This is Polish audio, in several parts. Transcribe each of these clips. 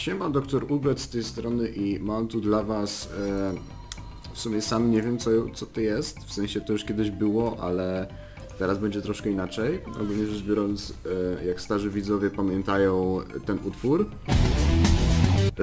Siema, doktor Urgot z tej strony i mam tu dla was... w sumie sam nie wiem co to jest, w sensie to już kiedyś było, ale teraz będzie troszkę inaczej. Ogólnie rzecz biorąc, jak starzy widzowie pamiętają ten utwór,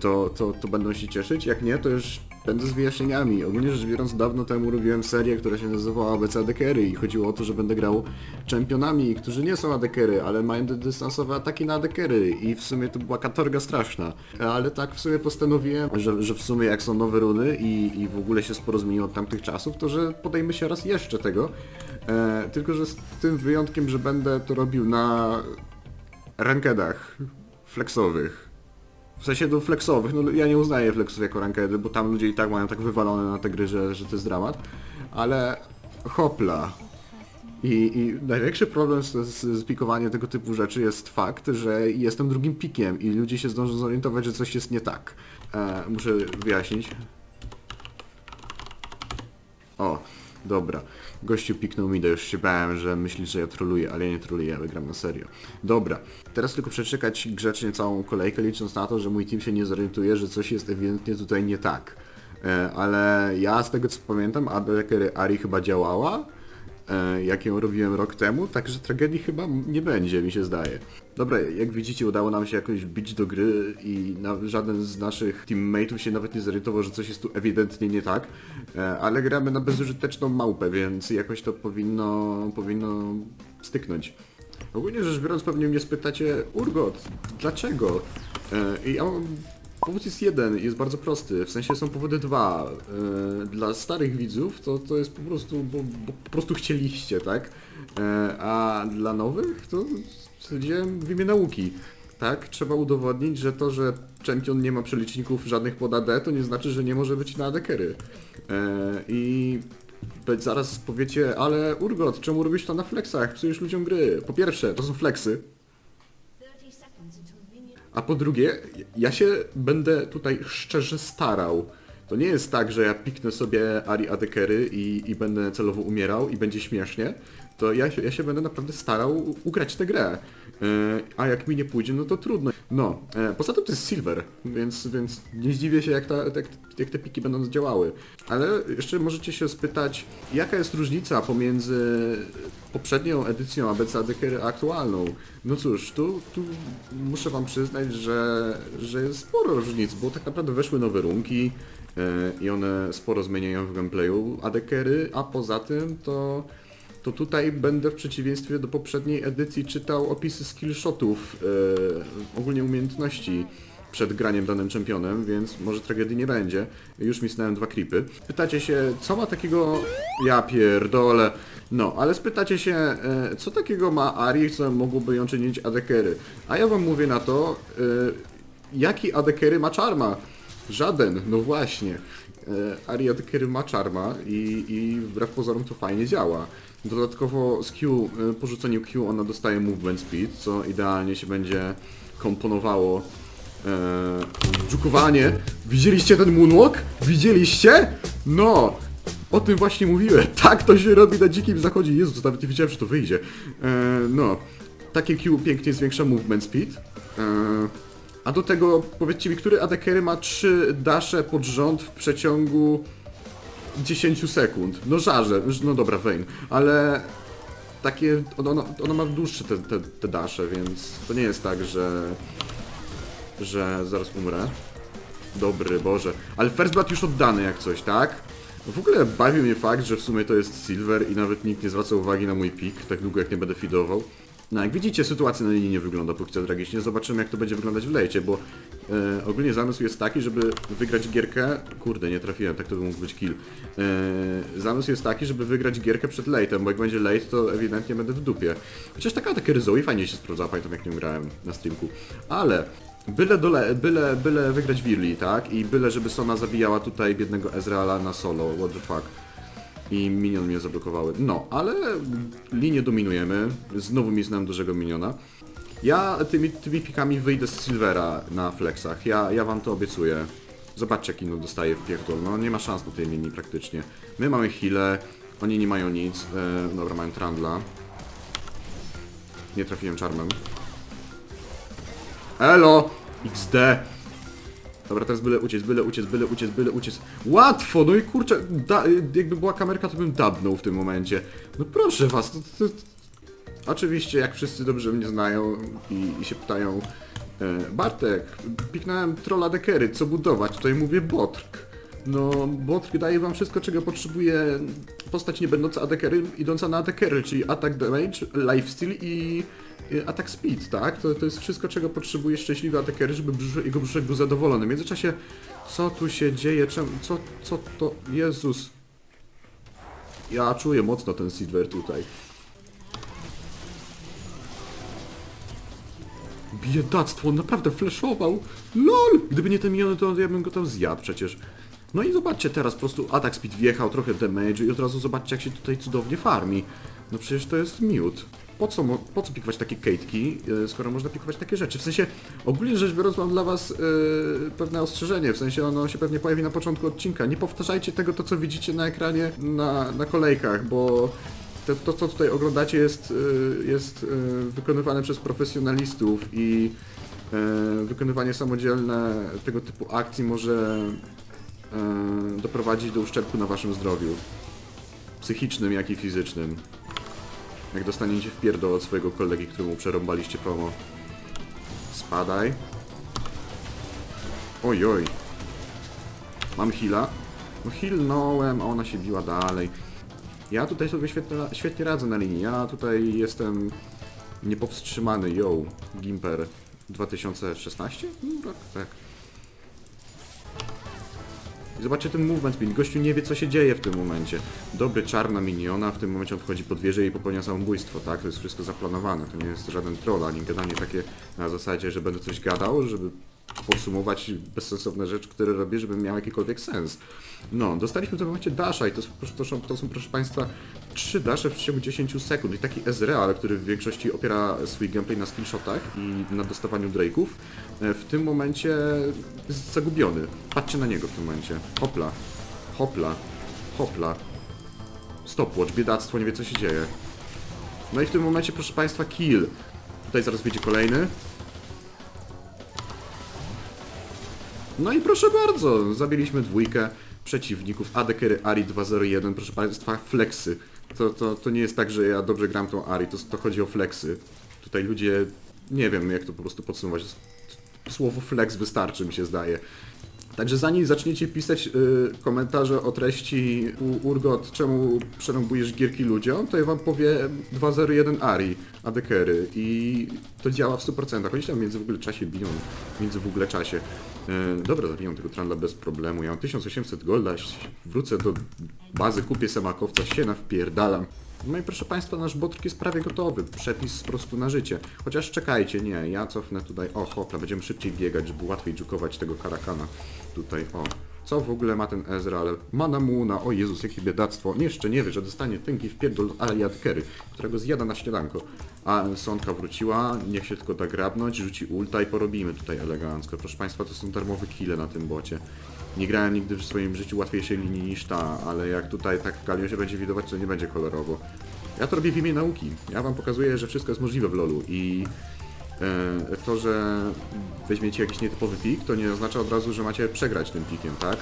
to będą się cieszyć, jak nie, to już będę z wyjaśnieniami. Ogólnie rzecz biorąc, dawno temu robiłem serię, która się nazywała ABC Adekery i chodziło o to, że będę grał czempionami, którzy nie są adekery, ale mają dystansowe ataki na adekery i w sumie to była katorga straszna. Ale tak w sumie postanowiłem, że w sumie jak są nowe runy i w ogóle się sporo zmieniło od tamtych czasów, to że podejmę się raz jeszcze tego. Tylko że z tym wyjątkiem, że będę to robił na rankedach flexowych. W sensie do flexowych, no ja nie uznaję flexów jako rankedy, bo tam ludzie i tak mają tak wywalone na te gry, że to jest dramat. Ale hopla. I największy problem z pikowaniem tego typu rzeczy jest fakt, że jestem drugim pikiem i ludzie się zdążą zorientować, że coś jest nie tak. Muszę wyjaśnić. O, dobra. Gościu piknął mi, już się bałem, że myśli, że ja troluję, ale ja nie troluję, ja wygram na serio. Dobra, teraz tylko przeczekać grzecznie całą kolejkę, licząc na to, że mój team się nie zorientuje, że coś jest ewidentnie tutaj nie tak. Ale ja z tego co pamiętam, adekery Ahri chyba działała, jak ją robiłem rok temu, także tragedii chyba nie będzie, mi się zdaje. Dobra, jak widzicie, udało nam się jakoś wbić do gry i żaden z naszych teammateów się nawet nie zorientował, że coś jest tu ewidentnie nie tak, ale gramy na bezużyteczną małpę, więc jakoś to powinno styknąć. Ogólnie rzecz biorąc, pewnie mnie spytacie, Urgot, dlaczego? I ja mam... Powód jest jeden, jest bardzo prosty, w sensie są powody dwa. Dla starych widzów to jest po prostu, bo po prostu chcieliście, tak? A dla nowych to stwierdziłem w imię nauki. Tak, trzeba udowodnić, że to, że champion nie ma przeliczników żadnych pod AD, to nie znaczy, że nie może być na adekery. I zaraz powiecie, ale Urgot, czemu robisz to na flexach? Psujesz ludziom gry. Po pierwsze, to są flexy. A po drugie, ja się będę tutaj szczerze starał. To nie jest tak, że ja piknę sobie Ahri adekery i będę celowo umierał i będzie śmiesznie. To ja się będę naprawdę starał ugrać tę grę. A jak mi nie pójdzie, no to trudno. No, poza tym to jest silver, więc nie zdziwię się jak te piki będą działały. Ale jeszcze możecie się spytać, jaka jest różnica pomiędzy poprzednią edycją ABC Adekery a aktualną. No cóż, tu muszę wam przyznać, że jest sporo różnic, bo tak naprawdę weszły nowe runki i one sporo zmieniają w gameplayu adekery, a poza tym to tutaj będę w przeciwieństwie do poprzedniej edycji czytał opisy skillshotów, ogólnie umiejętności przed graniem danym czempionem, więc może tragedii nie będzie. Już mi snałem dwa creepy. Pytacie się, co ma takiego... Ja pierdolę. No, ale spytacie się, co takiego ma Ahri, co mogłoby ją czynić adekery. A ja wam mówię na to, jaki adekery ma czarma. Żaden, no właśnie. Ahri adekery ma czarma i wbrew pozorom to fajnie działa. Dodatkowo z Q, po rzuceniu Q ona dostaje movement speed, co idealnie się będzie komponowało. Dżukowanie. Widzieliście ten moonwalk? Widzieliście? No! O tym właśnie mówiłem. Tak to się robi na dzikim zachodzie. Jezu, nawet nie wiedziałem, że to wyjdzie. No. Takie Q pięknie zwiększa movement speed. A do tego powiedzcie mi, który adekery ma 3 dasze pod rząd w przeciągu 10 sekund. No żarze, no dobra, Vayne, ale takie, ona ma dłuższe te dasze, więc to nie jest tak, że zaraz umrę. Dobry Boże, ale first blood już oddany jak coś, tak? W ogóle bawi mnie fakt, że w sumie to jest silver i nawet nikt nie zwraca uwagi na mój pik, tak długo jak nie będę feedował. No jak widzicie, sytuacja na linii nie wygląda póki co tragicznie, zobaczymy jak to będzie wyglądać w lejcie, bo ogólnie zamysł jest taki, żeby wygrać gierkę... Kurde, nie trafiłem, tak to by mógł być kill. Zamysł jest taki, żeby wygrać gierkę przed lejtem, bo jak będzie late, to ewidentnie będę w dupie. Chociaż taka adekery Zoe fajnie się sprawdzała, pamiętam jak nią grałem na streamku. Ale... Byle wygrać Wirli, tak? I byle, żeby Sona zabijała tutaj biednego Ezreala na solo, what the fuck. I minion mnie zablokowały. No, ale linię dominujemy. Znowu mi znam dużego miniona. Ja tymi pikami wyjdę z silvera na flexach. Ja wam to obiecuję. Zobaczcie, jak inną dostaje w pierdol. No, nie ma szans na tej linii praktycznie. My mamy healę, oni nie mają nic. Dobra, mają Trundla. Nie trafiłem czarmem. Elo! XD! Dobra, teraz byle uciec. Łatwo, no i kurczę, jakby była kamerka, to bym dabnął w tym momencie. No proszę was, oczywiście, jak wszyscy dobrze mnie znają i się pytają, Bartek, piknąłem trolla Adekery, co budować? Tutaj mówię Botrk. No, Botrk daje wam wszystko, czego potrzebuje postać nie będąca Adekery, idąca na Adekery, czyli atak damage, lifesteal i atak speed, tak? To jest wszystko, czego potrzebuje szczęśliwy Adekery, żeby jego brzuszek był zadowolony. W międzyczasie, co tu się dzieje? Czemu? Co to? Jezus. Ja czuję mocno ten Silver tutaj. Biedactwo, on naprawdę flashował. LOL! Gdyby nie te miniony, to ja bym go tam zjadł przecież. No i zobaczcie teraz, po prostu atak speed wjechał, trochę damage i od razu zobaczcie, jak się tutaj cudownie farmi. No przecież to jest miód. Po co pikować takie kejtki, skoro można pikować takie rzeczy? W sensie, ogólnie rzecz biorąc, mam dla was pewne ostrzeżenie, w sensie ono się pewnie pojawi na początku odcinka. Nie powtarzajcie tego, co widzicie na ekranie, na kolejkach, bo to, co tutaj oglądacie, jest wykonywane przez profesjonalistów i wykonywanie samodzielne tego typu akcji może doprowadzić do uszczerbku na waszym zdrowiu. Psychicznym, jak i fizycznym. Jak dostaniecie w pierdol od swojego kolegi, któremu przerąbaliście promo. Spadaj. Ojoj. Mam heala. No healnąłem, a ona się biła dalej. Ja tutaj sobie świetnie radzę na linii. Ja tutaj jestem niepowstrzymany. Yo, Gimper 2016? No, tak. I zobaczcie ten movement speed. Gościu nie wie, co się dzieje w tym momencie. Dobry czar na miniona. W tym momencie on wchodzi pod wieżę i popełnia samobójstwo, tak? To jest wszystko zaplanowane. To nie jest żaden troll, ani gadanie takie na zasadzie, że będę coś gadał, żeby podsumować bezsensowne rzeczy, które robię, żeby miał jakikolwiek sens. No, dostaliśmy w tym momencie dasha i to są proszę państwa, 3 dasze w ciągu 10 sekund. I taki Ezreal, który w większości opiera swój gameplay na skillshotach i na dostawaniu drake'ów, w tym momencie jest zagubiony. Patrzcie na niego w tym momencie. Hopla, hopla, hopla. Stopwatch, biedactwo, nie wie, co się dzieje. No i w tym momencie, proszę państwa, kill. Tutaj zaraz wyjdzie kolejny. No i proszę bardzo, zabiliśmy dwójkę przeciwników. Adekery Ahri 201, proszę państwa, flexy. To nie jest tak, że ja dobrze gram tą Ahri, to chodzi o flexy. Tutaj ludzie, nie wiem jak to po prostu podsumować, słowo flex wystarczy, mi się zdaje. Także zanim zaczniecie pisać komentarze o treści Urgot, czemu przerąbujesz gierki ludziom, to ja wam powiem 201 Ahri, Adekery i to działa w 100%. Oni się tam między w ogóle czasie biją, między w ogóle czasie. Dobra, zabiję tego tralla bez problemu, ja mam 1800 golda, wrócę do bazy, kupię semakowca, się nawpierdalam. No i proszę państwa, nasz Botrk jest prawie gotowy, przepis po prostu na życie. Chociaż czekajcie, nie, ja cofnę tutaj, o hopla, będziemy szybciej biegać, żeby łatwiej dżukować tego karakana. Tutaj, o, co w ogóle ma ten Ezreal? Ma na muna, o Jezus, jakie biedactwo, jeszcze nie wie, że dostanie tynki w pierdol Adekery, którego zjada na śniadanko. A Sonka wróciła, niech się tylko da grabnąć, rzuci ulta i porobimy tutaj elegancko. Proszę państwa, to są darmowe kile na tym bocie. Nie grałem nigdy w swoim życiu łatwiejszej linii niż ta, ale jak tutaj tak Galio się będzie widować, to nie będzie kolorowo. Ja to robię w imię nauki. Ja wam pokazuję, że wszystko jest możliwe w LoLu i to, że weźmiecie jakiś nietypowy pik, to nie oznacza od razu, że macie przegrać tym pikiem, tak?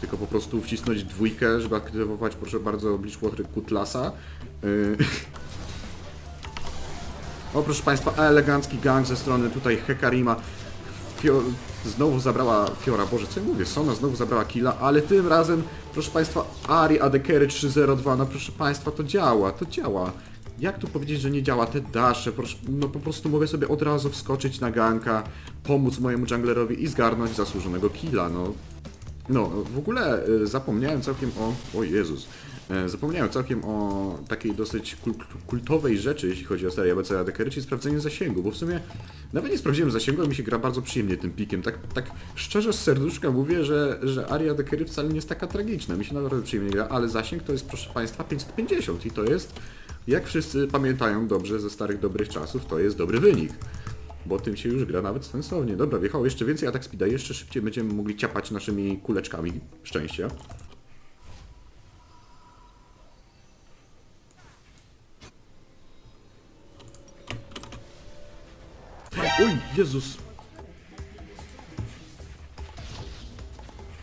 Tylko po prostu wcisnąć dwójkę, żeby aktywować, proszę bardzo, Blitzcrank Kutlasa. O, proszę państwa, elegancki gang ze strony tutaj Hecarima. Znowu zabrała Fiora, Boże, co ja mówię, Sona znowu zabrała killa, ale tym razem, proszę państwa, Ahri Adekery 302, no proszę państwa, to działa. Jak tu powiedzieć, że nie działa? Te dasze, proszę, no po prostu mogę sobie od razu wskoczyć na ganka, pomóc mojemu junglerowi i zgarnąć zasłużonego killa, no. No, w ogóle zapomniałem całkiem o... O Jezus. Zapomniałem całkiem o takiej dosyć kultowej rzeczy, jeśli chodzi o serię ABC Adekery, czyli sprawdzenie zasięgu, bo w sumie nawet nie sprawdziłem zasięgu, a mi się gra bardzo przyjemnie tym pikiem. Tak szczerze z serduszka mówię, że Ahri Adekery wcale nie jest taka tragiczna, mi się naprawdę przyjemnie gra, ale zasięg to jest, proszę państwa, 550 i to jest, jak wszyscy pamiętają dobrze ze starych dobrych czasów, to jest dobry wynik. Bo tym się już gra nawet sensownie. Dobra, wjechało jeszcze więcej atak speeda, jeszcze szybciej będziemy mogli ciapać naszymi kuleczkami szczęścia. Oj, Jezus!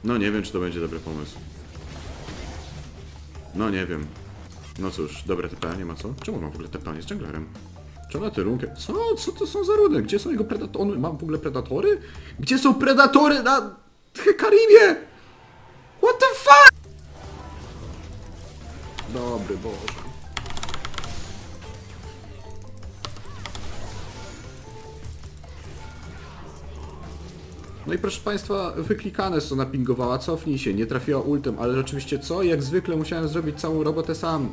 No nie wiem, czy to będzie dobry pomysł. No nie wiem. No cóż, dobre TP, nie ma co. Czemu mam w ogóle TP, nie jest junglerem? Czemu na tę runkę? Co? Co to są za runy? Gdzie są jego predatory? Mam w ogóle predatory? Gdzie są predatory na Hecarimie? What the fuck? Dobry Boże. No i proszę Państwa, wyklikane Sona pingowała, cofnij się, nie trafiła ultem, ale rzeczywiście co? Jak zwykle musiałem zrobić całą robotę sam.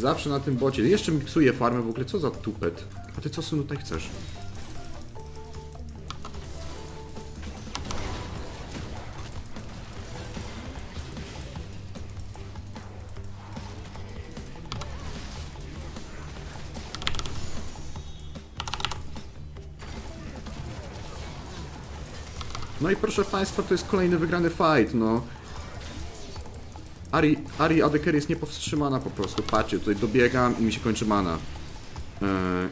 Zawsze na tym bocie. Jeszcze mi psuje farmę w ogóle, co za tupet. A ty co, synu, tutaj chcesz? No i proszę Państwa, to jest kolejny wygrany fight, no. Ahri Adekery jest niepowstrzymana po prostu. Patrzcie, tutaj dobiegam i mi się kończy mana.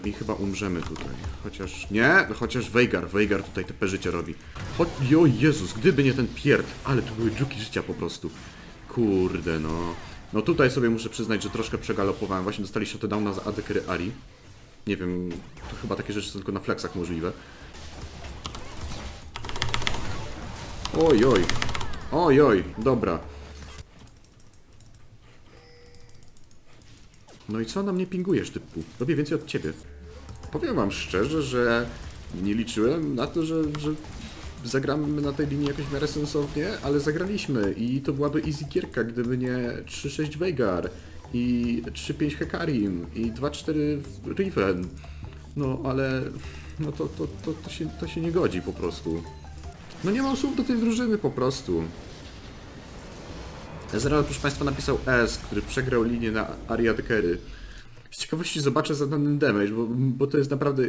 I chyba umrzemy tutaj. Chociaż... nie! Chociaż Veigar tutaj te życie robi. O Jezus, gdyby nie ten pierd. Ale to były dżuki życia po prostu. Kurde, no. No tutaj sobie muszę przyznać, że troszkę przegalopowałem. Właśnie dostali shutdowna za Adekery Ahri. Nie wiem, to chyba takie rzeczy są tylko na flexach możliwe. Ojoj, ojoj, dobra. No i co na mnie pingujesz, typu? Robię więcej od ciebie. Powiem wam szczerze, że nie liczyłem na to, że zagramy na tej linii jakoś w miarę sensownie, ale zagraliśmy i to byłaby easy gierka, gdyby nie 3-6 Veigar i 3-5 Hecarim i 2-4 Riven. No ale no to się nie godzi po prostu. No nie mam słów do tej drużyny po prostu. Ezreal, proszę Państwa, napisał S, który przegrał linię na Ahri Adekery. Z ciekawości zobaczę za danym damage, bo to jest naprawdę...